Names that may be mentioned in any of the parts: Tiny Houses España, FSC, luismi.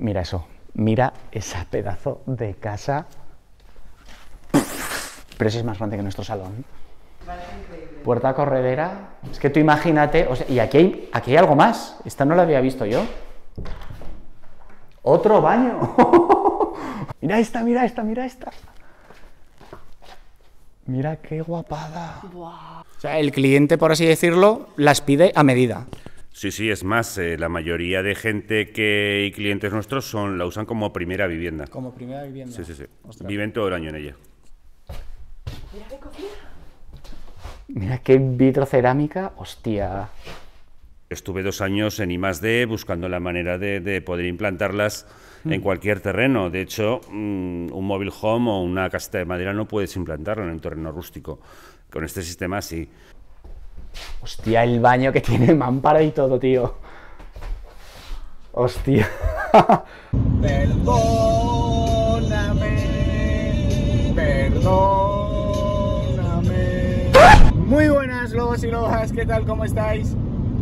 Mira eso, mira esa pedazo de casa. Pero si es más grande que nuestro salón. Puerta corredera. Es que tú imagínate, o sea, y aquí hay algo más. Esta no la había visto yo. Otro baño. Mira esta, mira esta, mira esta. Mira qué guapada. Wow. O sea, el cliente, por así decirlo, las pide a medida. Sí, sí, es más, la mayoría de gente y clientes nuestros la usan como primera vivienda. Como primera vivienda. Sí, sí, sí. Ostras. Viven todo el año en ella. Mira qué cocina. Mira qué vitrocerámica, hostia. Estuve 2 años en I+D buscando la manera de poder implantarlas en cualquier terreno. De hecho, un mobile home o una casita de madera no puedes implantarlo en un terreno rústico. Con este sistema sí. Hostia, el baño que tiene mampara y todo, tío. Hostia. Perdóname, perdóname. Muy buenas, lobos y lobas, ¿qué tal? ¿Cómo estáis?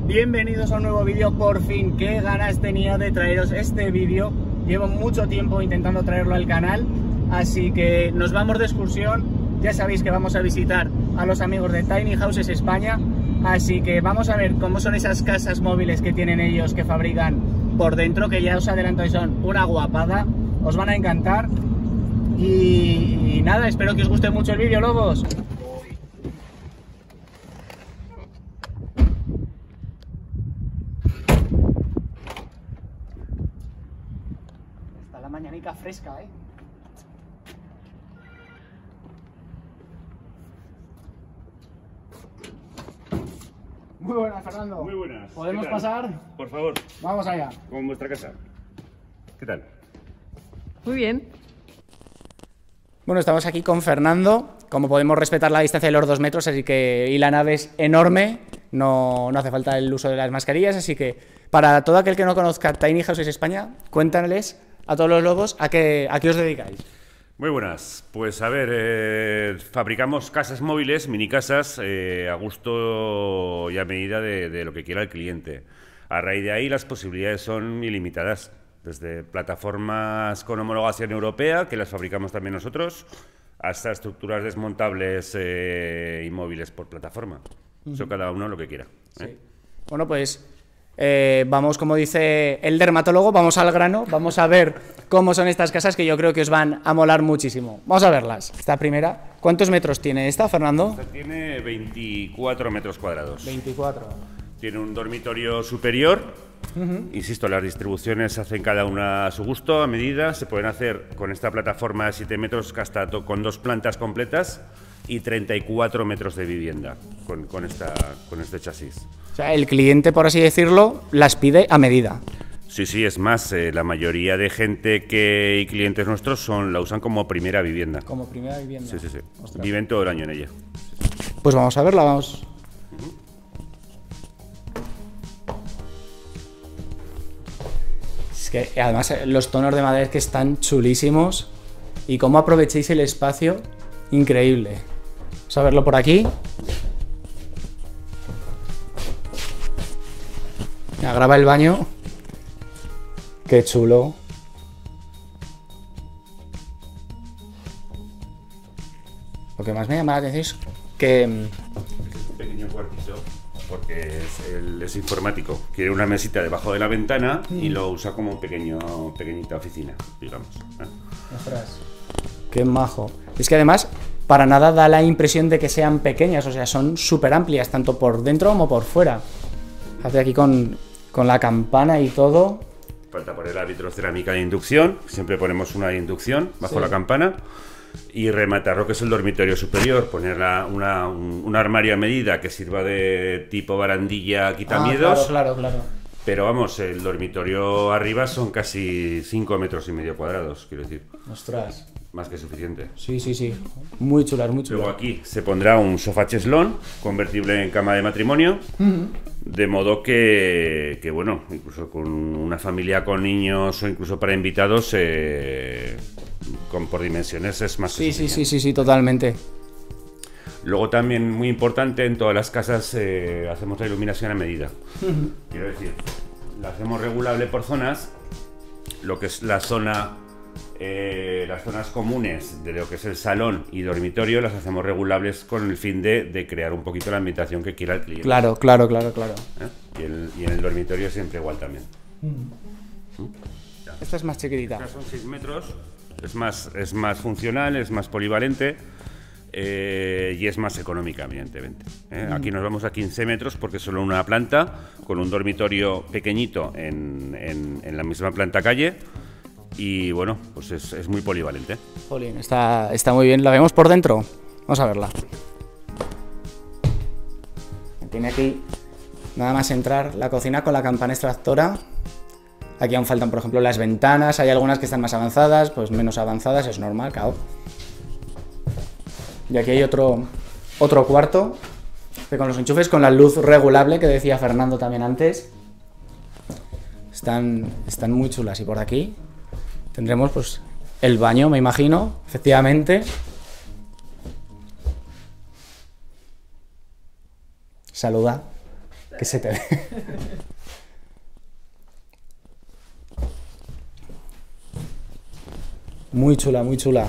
Bienvenidos a un nuevo vídeo. Por fin, qué ganas tenía de traeros este vídeo. Llevo mucho tiempo intentando traerlo al canal, así que nos vamos de excursión. Ya sabéis que vamos a visitar a los amigos de Tiny Houses España, así que vamos a ver cómo son esas casas móviles que tienen ellos, que fabrican por dentro, que ya os adelanto que son una guapada, os van a encantar. Y nada, espero que os guste mucho el vídeo, lobos. Mañanica fresca, ¿eh? Muy buenas, Fernando. Muy buenas. ¿Podemos pasar? Por favor. Vamos allá. Con vuestra casa. ¿Qué tal? Muy bien. Bueno, estamos aquí con Fernando. Como podemos respetar la distancia de los 2 metros, así que... Y la nave es enorme. No hace falta el uso de las mascarillas, así que... Para todo aquel que no conozca Tiny Houses España, cuéntales... A todos los lobos, ¿a qué os dedicáis? Muy buenas. Pues a ver, fabricamos casas móviles, mini casas, a gusto y a medida de lo que quiera el cliente. A raíz de ahí las posibilidades son ilimitadas. Desde plataformas con homologación europea, que las fabricamos también nosotros, hasta estructuras desmontables y móviles por plataforma. Eso cada uno lo que quiera. Sí. Bueno, pues... vamos, como dice el dermatólogo, vamos al grano, vamos a ver cómo son estas casas que yo creo que os van a molar muchísimo. Vamos a verlas. Esta primera, ¿cuántos metros tiene esta, Fernando? Esta tiene 24 metros cuadrados. 24. Tiene un dormitorio superior. Insisto, las distribuciones se hacen cada una a su gusto, a medida. Se pueden hacer con esta plataforma de 7 metros hasta con 2 plantas completas. Y 34 metros de vivienda con este chasis. O sea, el cliente, por así decirlo, las pide a medida. Sí, sí, es más, la mayoría de gente y clientes nuestros la usan como primera vivienda. Como primera vivienda. Sí, sí, sí. Ostras. Viven todo el año en ella. Pues vamos a verla, vamos. Es que además los tonos de madera que están chulísimos y cómo aprovechéis el espacio, increíble. Vamos a verlo por aquí. Mira, graba el baño. Qué chulo. Lo que más me llama la atención es que... Es un pequeño cuartito porque es informático. Quiere una mesita debajo de la ventana y lo usa como pequeñita oficina, digamos. Ostras. Qué majo. Es que además... Para nada da la impresión de que sean pequeñas, o sea, son súper amplias, tanto por dentro como por fuera. Fíjate aquí con la campana y todo. Falta poner la vitrocerámica de inducción, siempre ponemos una de inducción bajo la campana. Y rematar lo que es el dormitorio superior, poner un armario a medida que sirva de tipo barandilla quitamiedos. Claro, claro, claro. Pero vamos, el dormitorio arriba son casi 5 metros y medio cuadrados, quiero decir. Ostras. Más que suficiente. Sí, sí, sí. Muy chulas, muy chulas. Luego aquí se pondrá un sofá cheslón, convertible en cama de matrimonio. De modo que, bueno, incluso con una familia con niños o incluso para invitados, por dimensiones es más sencillo. Sí, sí, sí, sí, sí, totalmente. Luego también, muy importante, en todas las casas hacemos la iluminación a medida. Quiero decir, la hacemos regulable por zonas lo que es la zona, las zonas comunes de lo que es el salón y dormitorio, las hacemos regulables con el fin de crear un poquito la ambientación que quiera el cliente. Claro, claro, claro, claro. ¿Eh? Y en el dormitorio siempre igual también. Mm. Esta es más chiquitita. Esta son 6 metros, es más funcional, es más polivalente. Y es más económica, evidentemente. Aquí nos vamos a 15 metros porque solo una planta, con un dormitorio pequeñito en la misma planta calle. Y bueno, pues es muy polivalente. Jolín, está muy bien. ¿La vemos por dentro? Vamos a verla. Tiene aquí, nada más entrar, la cocina con la campana extractora. Aquí aún faltan, por ejemplo, las ventanas. Hay algunas que están más avanzadas, pues menos avanzadas, es normal, claro. Y aquí hay otro cuarto, que con los enchufes, con la luz regulable que decía Fernando también antes. Están muy chulas. Y por aquí tendremos pues el baño, me imagino, efectivamente. Saluda, que se te ve. Muy chula, muy chula.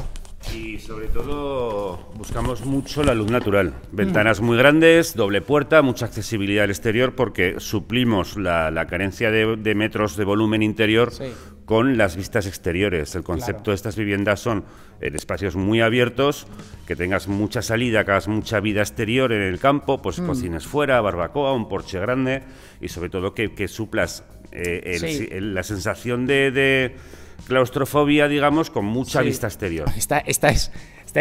Y sobre todo buscamos mucho la luz natural. Ventanas muy grandes, doble puerta, mucha accesibilidad al exterior, porque suplimos la carencia de metros de volumen interior, sí, con las vistas exteriores. El concepto, claro, de estas viviendas son en espacios muy abiertos, que tengas mucha salida, que hagas mucha vida exterior en el campo, pues cocines fuera, barbacoa, un porche grande, y sobre todo que suplas la sensación de claustrofobia, digamos, con mucha vista exterior. Esta es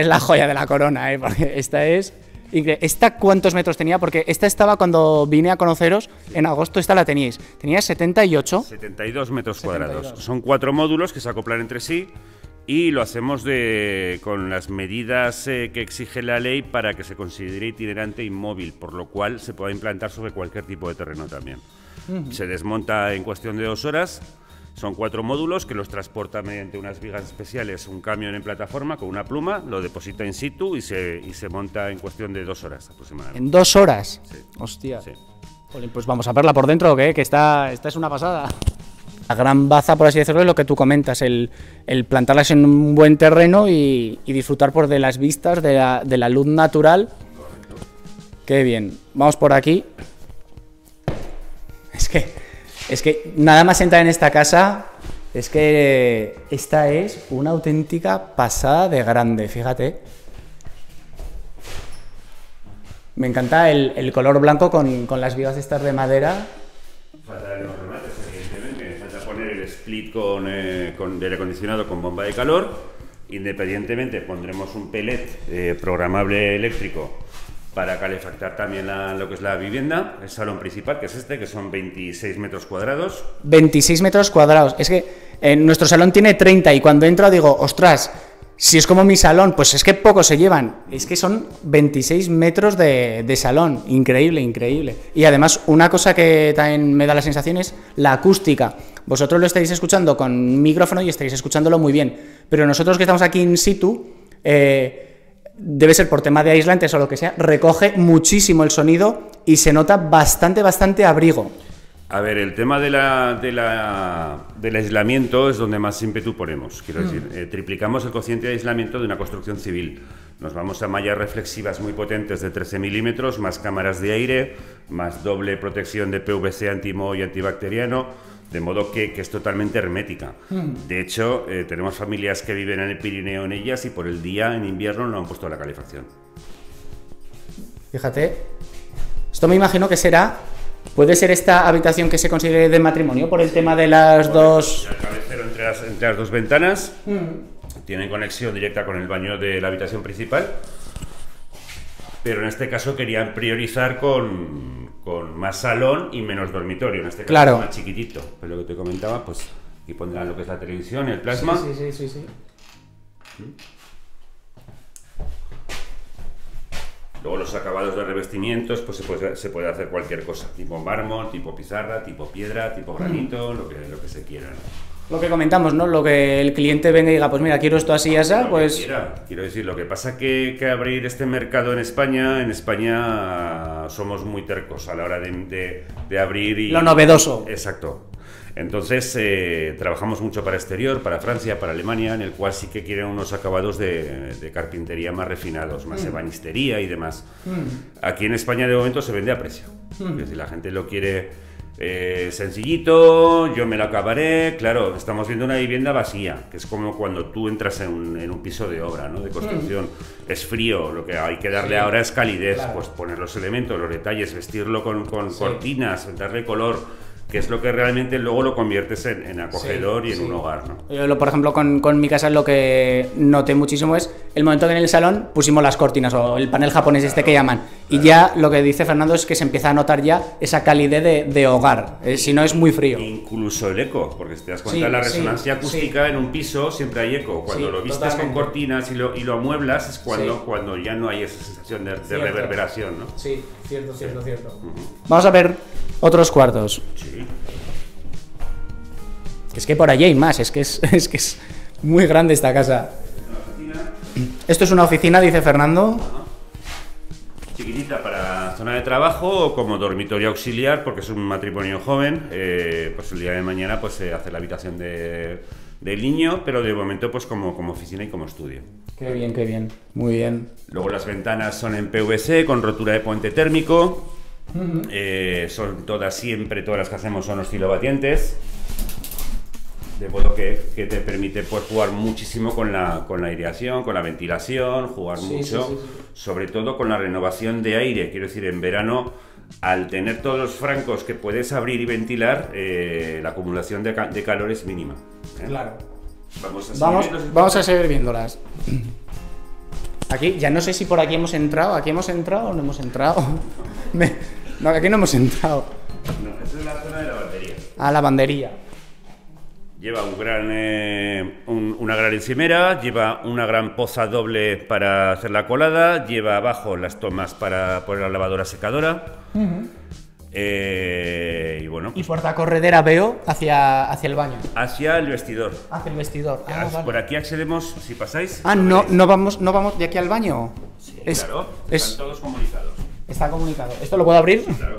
la joya de la corona, ¿eh? Porque esta es increíble. ¿Esta cuántos metros tenía? Porque esta estaba cuando vine a conoceros, en agosto esta la teníais. Tenía 78. 72 metros cuadrados. Son 4 módulos que se acoplan entre sí y lo hacemos con las medidas que exige la ley para que se considere itinerante inmóvil, por lo cual se pueda implantar sobre cualquier tipo de terreno también. Se desmonta en cuestión de 2 horas. Son 4 módulos que los transporta mediante unas vigas especiales un camión en plataforma con una pluma, lo deposita in situ y se monta en cuestión de 2 horas aproximadamente. ¿En 2 horas? Sí. Hostia. Sí. Jolín, pues vamos a verla por dentro, ¿qué? Que esta es una pasada. La gran baza, por así decirlo, es lo que tú comentas, el plantarlas en un buen terreno y disfrutar por de las vistas, de la luz natural. Correcto. Qué bien. Vamos por aquí. Es que nada más entrar en esta casa, es que esta es una auténtica pasada de grande, fíjate. Me encanta el color blanco con las vigas estas de madera. Falta los remates, evidentemente. Falta poner el split con aire acondicionado con bomba de calor. Independientemente pondremos un pellet programable eléctrico para calefactar también lo que es la vivienda, el salón principal, que es que son 26 metros cuadrados. 26 metros cuadrados. Es que nuestro salón tiene 30 y cuando entro digo, ostras, si es como mi salón, pues es que pocos se llevan. Es que son 26 metros de salón. Increíble, increíble. Y además, una cosa que también me da la sensación es la acústica. Vosotros lo estáis escuchando con micrófono y estáis escuchándolo muy bien. Pero nosotros que estamos aquí in situ, debe ser por tema de aislantes o lo que sea, recoge muchísimo el sonido y se nota bastante, bastante abrigo. A ver, el tema del aislamiento es donde más ímpetu ponemos. Quiero decir, triplicamos el cociente de aislamiento de una construcción civil. Nos vamos a mallas reflexivas muy potentes de 13 milímetros, más cámaras de aire, más doble protección de PVC antimoho y antibacteriano, de modo que es totalmente hermética. De hecho, tenemos familias que viven en el Pirineo en ellas y por el día, en invierno, no han puesto la calefacción. Fíjate, esto me imagino que será... ¿Puede ser esta habitación que se considere de matrimonio por el tema de las dos...? El cabecero entre las 2 ventanas, tienen conexión directa con el baño de la habitación principal, pero en este caso querían priorizar con más salón y menos dormitorio, en este caso, claro, más chiquitito. Pero lo que te comentaba, pues aquí pondrán lo que es la televisión, el plasma. Sí. Luego los acabados de revestimientos, pues se puede hacer cualquier cosa, tipo mármol, tipo pizarra, tipo piedra, tipo granito, lo que se quiera, ¿no? Lo que comentamos, ¿no? Lo que el cliente venga y diga, pues mira, quiero esto así y así, pues... Quiero decir, lo que pasa que abrir este mercado en España somos muy tercos a la hora de abrir y... Lo novedoso. Exacto. Entonces trabajamos mucho para exterior, para Francia, para Alemania, en el cual sí que quieren unos acabados de carpintería más refinados, más ebanistería y demás. Aquí en España de momento se vende a precio. Si la gente lo quiere sencillito, yo me lo acabaré. Claro, estamos viendo una vivienda vacía, que es como cuando tú entras en un piso de obra, ¿no? De construcción. Es frío, lo que hay que darle ahora es calidez, claro. Pues poner los elementos, los detalles, vestirlo con cortinas, darle color, que es lo que realmente luego lo conviertes en acogedor y en un hogar, ¿no? Yo, por ejemplo, con mi casa lo que noté muchísimo es el momento que en el salón pusimos las cortinas o el panel japonés, claro, este que llaman, claro. Y ya lo que dice Fernando es que se empieza a notar ya esa calidez de hogar, si no es muy frío. Incluso el eco, porque si te das cuenta, la resonancia acústica en un piso siempre hay eco. Cuando lo vistes totalmente con cortinas y lo amueblas es cuando ya no hay esa sensación de reverberación, ¿no? Sí, cierto. Vamos a ver otros cuartos. Es que por allí hay más, es que es muy grande esta casa. Esto es una oficina, dice Fernando. Chiquitita para zona de trabajo o como dormitorio auxiliar, porque es un matrimonio joven. Pues el día de mañana pues se hace la habitación del niño, pero de momento pues como oficina y como estudio. Qué bien, muy bien. Luego las ventanas son en PVC con rotura de puente térmico. Son todas las que hacemos son oscilobatientes, de modo que te permite pues jugar muchísimo con la aireación, con la ventilación, jugar mucho, sobre todo con la renovación de aire. Quiero decir, en verano, al tener todos los francos que puedes abrir y ventilar, la acumulación de calor es mínima, ¿eh? Claro. Vamos a seguir viéndolas. Aquí, ya no sé si por aquí hemos entrado. ¿Aquí hemos entrado o no hemos entrado? No, aquí no hemos entrado. No, esta es la zona de lavandería. Ah, lavandería. Lleva una gran encimera, lleva una gran poza doble para hacer la colada, lleva abajo las tomas para poner la lavadora secadora. Y bueno. Pues, y por la corredera veo hacia el baño. Hacia el vestidor. Hacia el vestidor. Ah, vale. Por aquí accedemos, si pasáis. Ah, no vamos de aquí al baño. Sí, claro. Están todos comunicados. Está comunicado. ¿Esto lo puedo abrir? Sí, claro.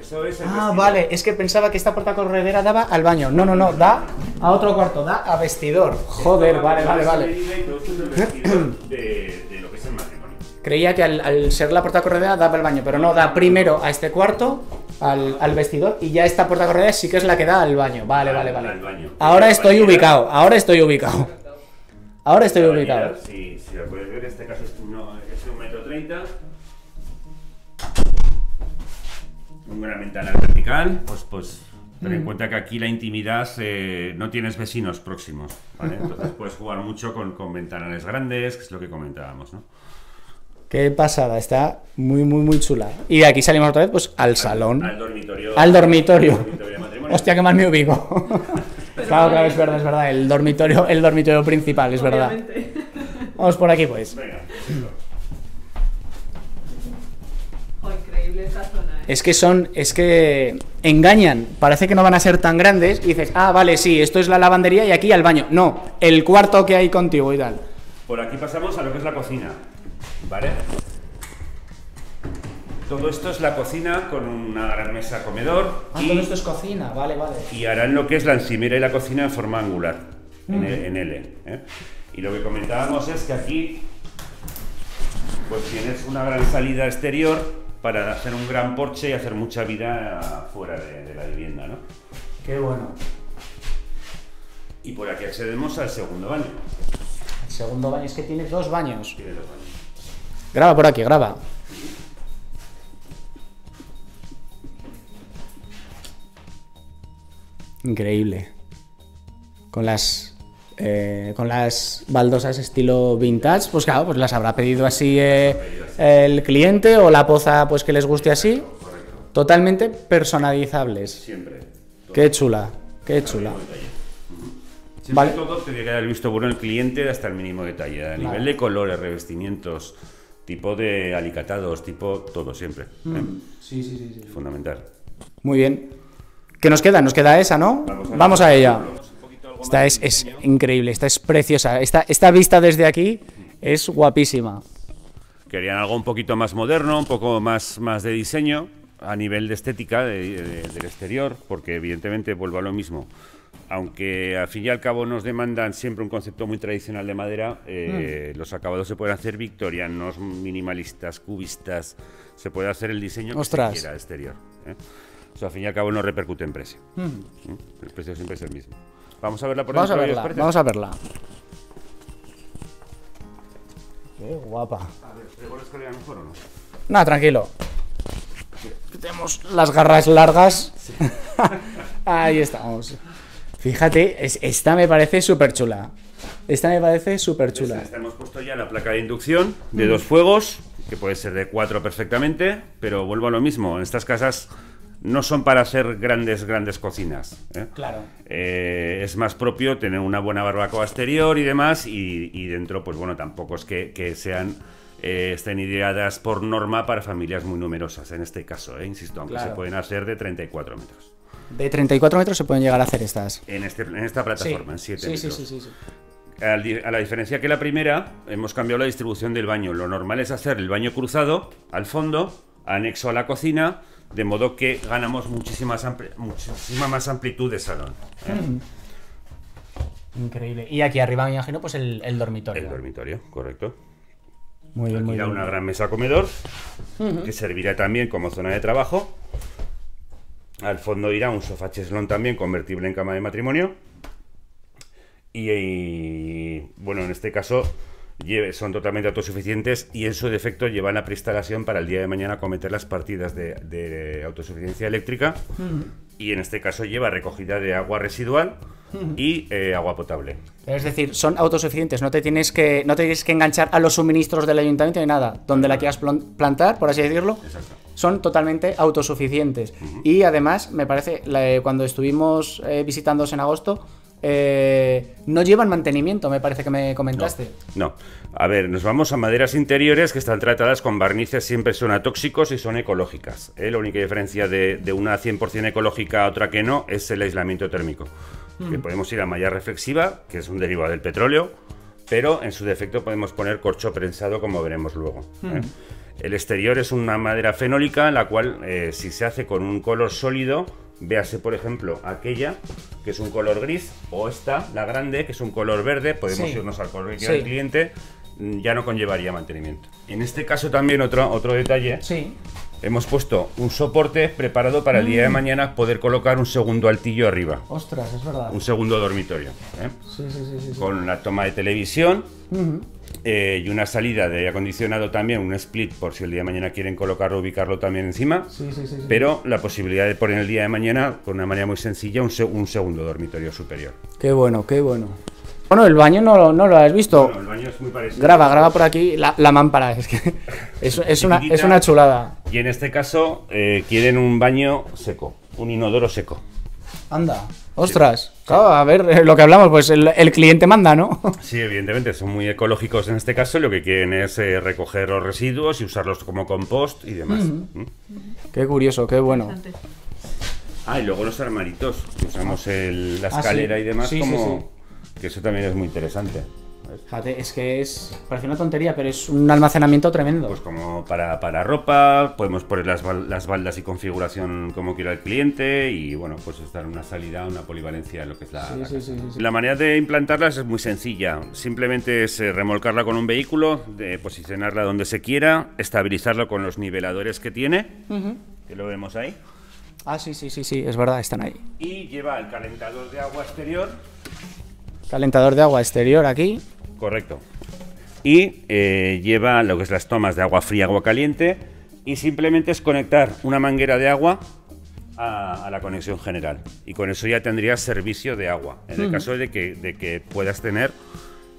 Eso es el vestidor. Vale, es que pensaba que esta puerta corredera daba al baño. No, da a otro cuarto, da a vestidor. Joder, vale. De lo que es el matrimonio. Creía que al ser la puerta corredera daba al baño, pero no, da primero a este cuarto, al vestidor, y ya esta puerta corredera sí que es la que da al baño. Vale. Ahora estoy ubicado. Si lo puedes ver, en este caso es 1,30 m. Una gran ventana vertical, pues ten en cuenta que aquí la intimidad, no tienes vecinos próximos, ¿vale? Entonces puedes jugar mucho con ventanales grandes, que es lo que comentábamos, ¿no? Qué pasada, está muy chula. Y de aquí salimos otra vez pues al salón. Al dormitorio. Hostia, que más me ubico. Claro, es verdad, el dormitorio principal, es obviamente. Verdad. Vamos por aquí pues. Venga, increíble esa zona. Es que engañan, parece que no van a ser tan grandes y dices, ah, vale, sí, esto es la lavandería y aquí al baño. No, el cuarto que hay contigo y tal. Por aquí pasamos a lo que es la cocina, ¿vale? Todo esto es la cocina con una gran mesa comedor. Ah, todo esto es cocina, vale. Y harán lo que es la encimera y la cocina en forma angular, en L, ¿eh? Y lo que comentábamos es que aquí pues tienes una gran salida exterior para hacer un gran porche y hacer mucha vida fuera de la vivienda, ¿no? Qué bueno. Y por aquí accedemos al segundo baño. El segundo baño, es que tiene dos baños. Graba por aquí, graba. Increíble. Con las baldosas estilo vintage, pues claro, pues las habrá pedido así el cliente, o la poza pues que les guste así. Correcto. Totalmente personalizables. Siempre. Todo. Qué chula. Siempre, ¿vale? Todo tiene que haber visto bueno el cliente hasta el mínimo detalle, a nivel de colores, revestimientos, tipo de alicatados, tipo todo siempre. Sí. Fundamental. Muy bien. ¿Qué nos queda? Nos queda esa, ¿no? Vamos a ella. Esta es increíble, esta es preciosa, esta vista desde aquí es guapísima. Querían algo un poquito más moderno, un poco más de diseño, a nivel de estética del exterior, porque evidentemente vuelvo a lo mismo. Aunque al fin y al cabo nos demandan siempre un concepto muy tradicional de madera, los acabados se pueden hacer victorianos, minimalistas, cubistas, se puede hacer el diseño que se quiera exterior. O sea, al fin y al cabo no repercute en precio. El precio siempre es el mismo. Vamos a verla por dentro. Vamos a verla. Qué guapa. A ver, ¿pego la escalera mejor o no? No, tranquilo. Tenemos las garras largas. Sí. Ahí estamos. Fíjate, esta me parece súper chula. Esta hemos puesto ya la placa de inducción de 2 fuegos, que puede ser de 4 perfectamente, pero vuelvo a lo mismo. En estas casas no son para hacer grandes cocinas. Claro. Es más propio tener una buena barbacoa exterior y demás, y dentro, pues bueno, tampoco es que sean... estén ideadas por norma para familias muy numerosas, en este caso, insisto, aunque se pueden hacer de 34 metros. De 34 metros se pueden llegar a hacer estas. En esta plataforma, en 7 metros. A la diferencia que la primera, hemos cambiado la distribución del baño. Lo normal es hacer el baño cruzado, al fondo, anexo a la cocina, de modo que ganamos muchísima más amplitud de salón. Increíble. Y aquí arriba, me imagino, pues el dormitorio. El dormitorio, correcto. Muy bien, muy bien. Una gran mesa comedor que servirá también como zona de trabajo. Al fondo irá un sofá cheslón también convertible en cama de matrimonio. Y bueno, en este caso son totalmente autosuficientes y en su defecto llevan la preinstalación para el día de mañana cometer las partidas de autosuficiencia eléctrica. Y en este caso lleva recogida de agua residual y agua potable. Es decir, son autosuficientes, no te tienes que enganchar a los suministros del ayuntamiento ni nada. Donde la quieras plantar, por así decirlo, son totalmente autosuficientes. Y además, me parece, cuando estuvimos visitándolos en agosto, no llevan mantenimiento, me parece que me comentaste. No, a ver, nos vamos a maderas interiores que están tratadas con barnices, siempre son atóxicos y son ecológicas. La única diferencia de una 100% ecológica a otra que no es el aislamiento térmico. Que podemos ir a malla reflexiva, que es un derivado del petróleo, pero en su defecto podemos poner corcho prensado, como veremos luego. El exterior es una madera fenólica, la cual si se hace con un color sólido, véase por ejemplo aquella, que es un color gris, o esta, la grande, que es un color verde, podemos irnos al color del cliente, ya no conllevaría mantenimiento. En este caso también otro detalle. Hemos puesto un soporte preparado para el día de mañana poder colocar un segundo altillo arriba. Ostras, es verdad. Un segundo dormitorio. Con la toma de televisión y una salida de aire acondicionado también, un split por si el día de mañana quieren colocarlo, ubicarlo también encima. Pero la posibilidad de poner el día de mañana, con una manera muy sencilla, un segundo dormitorio superior. Qué bueno, qué bueno. Bueno, el baño no lo has visto. Bueno, el baño es muy parecido. Graba por aquí la mampara. Es que es una chulada. Y en este caso quieren un baño seco, un inodoro seco. Anda, ostras. Claro, a ver, lo que hablamos, pues el cliente manda, ¿no? Sí, evidentemente, son muy ecológicos en este caso. Lo que quieren es recoger los residuos y usarlos como compost y demás. Qué curioso, qué bueno. Ah, y luego los armaritos. Usamos la escalera y demás que eso también es muy interesante. Fíjate, es que parece una tontería, pero es un almacenamiento tremendo. Pues como para ropa, podemos poner las baldas y configuración como quiera el cliente, y bueno, pues dar una salida, una polivalencia en lo que es la casa. La manera de implantarlas es muy sencilla, simplemente es remolcarla con un vehículo, posicionarla donde se quiera, estabilizarla con los niveladores que tiene, que lo vemos ahí. Ah, sí, es verdad, están ahí. Y lleva el calentador de agua exterior. Calentador de agua exterior aquí. Correcto. Y lleva lo que es las tomas de agua fría, agua caliente. Y simplemente es conectar una manguera de agua a la conexión general. Y con eso ya tendrías servicio de agua. En el caso de que puedas tener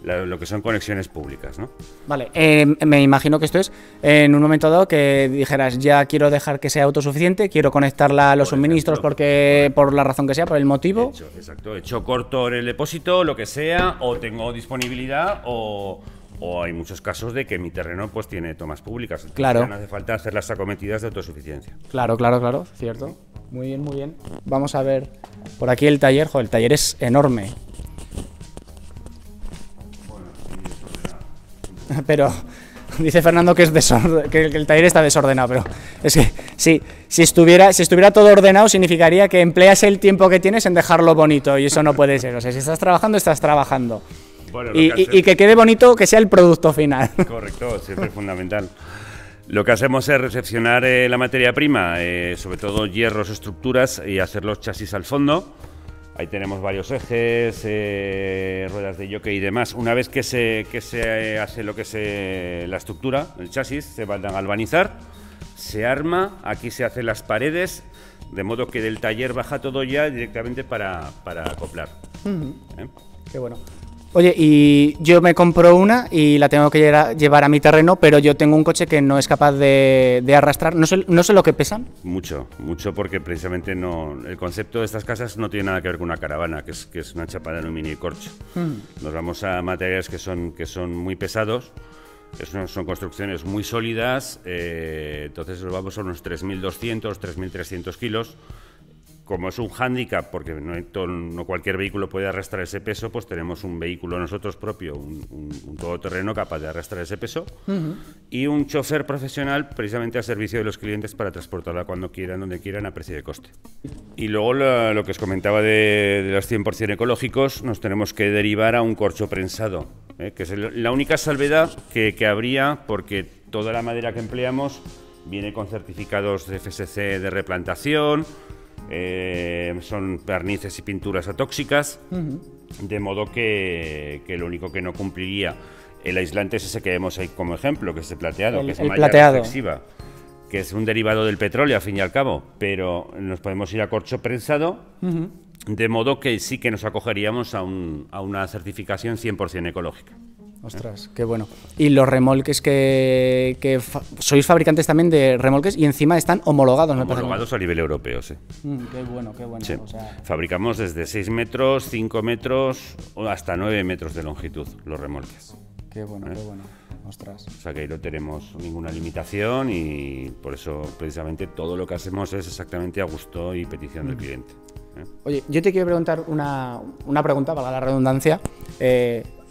lo que son conexiones públicas, ¿no? Vale, me imagino que esto es en un momento dado que dijeras, ya quiero dejar que sea autosuficiente, quiero conectarla a los suministros porque por la razón que sea, por el motivo. Hecho corto en el depósito, lo que sea, o tengo disponibilidad, o hay muchos casos de que mi terreno pues tiene tomas públicas. Claro. No hace falta hacer las acometidas de autosuficiencia. Claro, cierto. Muy bien, muy bien. Vamos a ver por aquí el taller. Joder, el taller es enorme. Pero dice Fernando que el taller está desordenado, pero es que Sí, si estuviera todo ordenado significaría que empleas el tiempo que tienes en dejarlo bonito, y eso no puede ser. O sea, si estás trabajando, estás trabajando. Bueno, y que quede bonito, que sea el producto final. Correcto, siempre es fundamental. Lo que hacemos es recepcionar la materia prima, sobre todo hierros, estructuras, y hacer los chasis al fondo. Ahí tenemos varios ejes, ruedas de jockey y demás. Una vez que se hace lo que es la estructura, el chasis, se va a galvanizar, se arma, aquí se hacen las paredes, de modo que del taller baja todo ya directamente para acoplar. Uh-huh. Qué bueno. Oye, y yo me compro una y la tengo que llevar a mi terreno, pero yo tengo un coche que no es capaz de arrastrar. ¿No sé lo que pesan? Mucho, mucho, porque precisamente no, el concepto de estas casas no tiene nada que ver con una caravana, que es una chapa de aluminio y corcho. Nos vamos a materiales que son muy pesados. Son construcciones muy sólidas, entonces nos vamos a unos 3.200, 3.300 kilos. Como es un hándicap, porque no cualquier vehículo puede arrastrar ese peso, pues tenemos un vehículo nosotros propio, un todoterreno capaz de arrastrar ese peso, y un chofer profesional precisamente a servicio de los clientes para transportarla cuando quieran, donde quieran, a precio de coste. Y luego lo que os comentaba de los 100% ecológicos, nos tenemos que derivar a un corcho prensado, que es la única salvedad que habría, porque toda la madera que empleamos viene con certificados de FSC de replantación. Son barnices y pinturas atóxicas, de modo que lo único que no cumpliría el aislante es ese que vemos ahí como ejemplo, que es el plateado, que es malla reflexiva, que es un derivado del petróleo al fin y al cabo, pero nos podemos ir a corcho prensado, de modo que sí que nos acogeríamos a una certificación 100% ecológica. Ostras, qué bueno. Y los remolques que sois fabricantes también de remolques y encima están homologados, ¿no? Homologados a nivel europeo, sí. Qué bueno, qué bueno. Sí. O sea, fabricamos desde 6 metros, 5 metros hasta 9 metros de longitud los remolques. Qué bueno, qué bueno. Ostras. O sea que ahí no tenemos ninguna limitación y por eso precisamente todo lo que hacemos es exactamente a gusto y petición del cliente. Oye, yo te quiero preguntar una pregunta, valga la redundancia.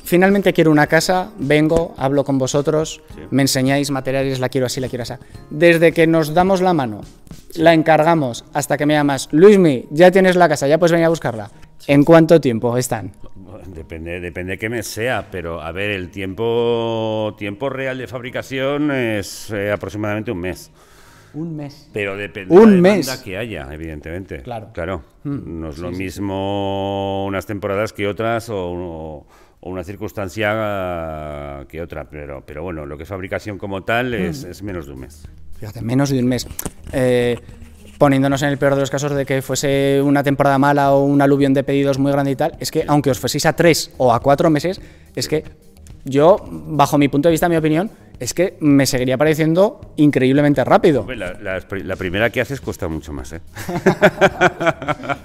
Finalmente quiero una casa, vengo, hablo con vosotros, me enseñáis materiales, la quiero así, la quiero así. Desde que nos damos la mano, la encargamos, hasta que me llamas, Luismi, ya tienes la casa, ya puedes venir a buscarla. ¿En cuánto tiempo están? Depende de qué mes sea, pero a ver, el tiempo real de fabricación es aproximadamente un mes. Un mes. Pero depende de la demanda que haya, evidentemente. Claro. Claro. No es lo mismo unas temporadas que otras o una circunstancia que otra, pero bueno, lo que es fabricación como tal es menos de un mes. Fíjate, menos de un mes. Poniéndonos en el peor de los casos de que fuese una temporada mala o un aluvión de pedidos muy grande y tal, es que aunque os fueseis a 3 o a 4 meses, es que yo, bajo mi punto de vista, mi opinión, es que me seguiría pareciendo increíblemente rápido. La primera que haces cuesta mucho más, ¿eh?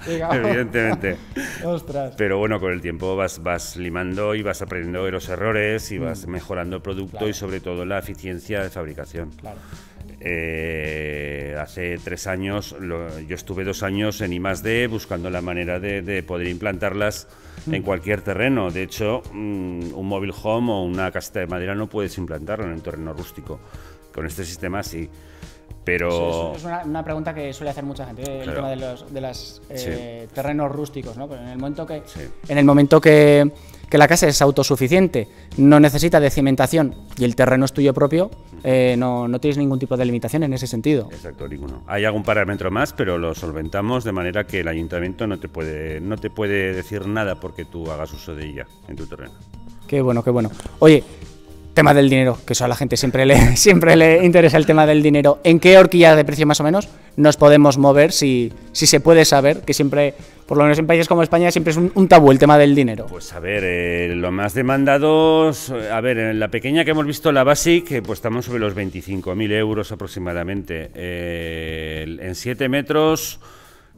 Evidentemente. Ostras. Pero bueno, con el tiempo vas limando y vas aprendiendo de los errores y vas mejorando el producto y sobre todo la eficiencia de fabricación. Claro. Hace 3 años, yo estuve 2 años en I+D buscando la manera de poder implantarlas en cualquier terreno. De hecho, un mobile home o una casita de madera no puedes implantarlo en un terreno rústico. Con este sistema sí. Pero... Es una pregunta que suele hacer mucha gente, el tema de los terrenos rústicos, ¿no? Pero en el momento que... Sí. En el momento que la casa es autosuficiente, no necesita de cimentación y el terreno es tuyo propio, no tienes ningún tipo de limitación en ese sentido. Exacto, ninguno. Hay algún parámetro más, pero lo solventamos de manera que el ayuntamiento no te puede decir nada porque tú hagas uso de ella en tu terreno. Qué bueno, qué bueno. Oye, tema del dinero, que eso a la gente siempre le interesa el tema del dinero. ¿En qué horquilla de precio más o menos nos podemos mover, si se puede saber? Que siempre, por lo menos en países como España, siempre es un tabú el tema del dinero. Pues a ver, lo más demandados, a ver, en la pequeña que hemos visto, la Basic, pues estamos sobre los 25.000 euros aproximadamente. En 7 metros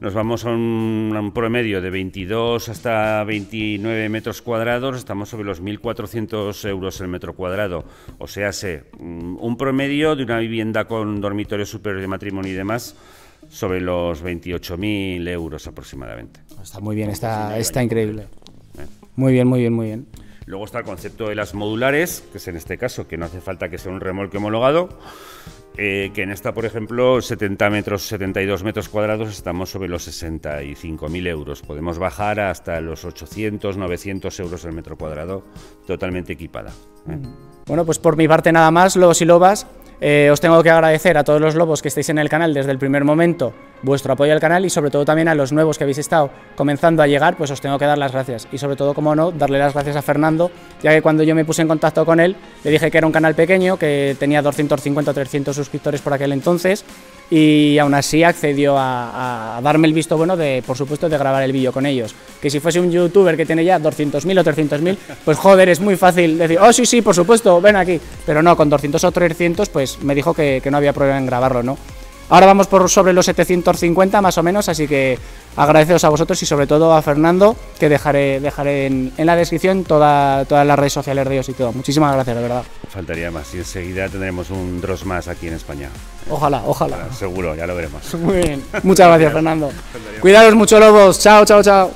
nos vamos a un promedio de 22 hasta 29 metros cuadrados, estamos sobre los 1.400 euros el metro cuadrado. O sea, un promedio de una vivienda con dormitorio superior de matrimonio y demás, sobre los 28.000 euros aproximadamente. Está muy bien, está increíble. Muy bien, muy bien, muy bien. Luego está el concepto de las modulares, que es en este caso que no hace falta que sea un remolque homologado. que en esta, por ejemplo, 70 metros, 72 metros cuadrados, estamos sobre los 65.000 euros. Podemos bajar hasta los 800, 900 euros el metro cuadrado, totalmente equipada. Bueno, pues por mi parte nada más, lobos y lobas. Os tengo que agradecer a todos los lobos que estáis en el canal desde el primer momento, vuestro apoyo al canal, y sobre todo también a los nuevos que habéis estado comenzando a llegar, pues os tengo que dar las gracias. Y sobre todo, como no, darle las gracias a Fernando, ya que cuando yo me puse en contacto con él, le dije que era un canal pequeño, que tenía 250 o 300 suscriptores por aquel entonces, y aún así accedió a darme el visto bueno, de, por supuesto, de grabar el vídeo con ellos. Que si fuese un youtuber que tiene ya 200.000 o 300.000, pues joder, es muy fácil decir, oh sí, sí, por supuesto, ven aquí. Pero no, con 200 o 300, pues me dijo que no había problema en grabarlo, ¿no? Ahora vamos por sobre los 750 más o menos, así que agradeceros a vosotros y sobre todo a Fernando, que dejaré en la descripción todas las redes sociales de ellos y todo. Muchísimas gracias, de verdad. Faltaría más, y enseguida tendremos un Dross más aquí en España. Ojalá, ojalá. Seguro, ya lo veremos. Muy bien. Muchas gracias, Fernando. Cuidaros mucho, lobos. Chao, chao, chao.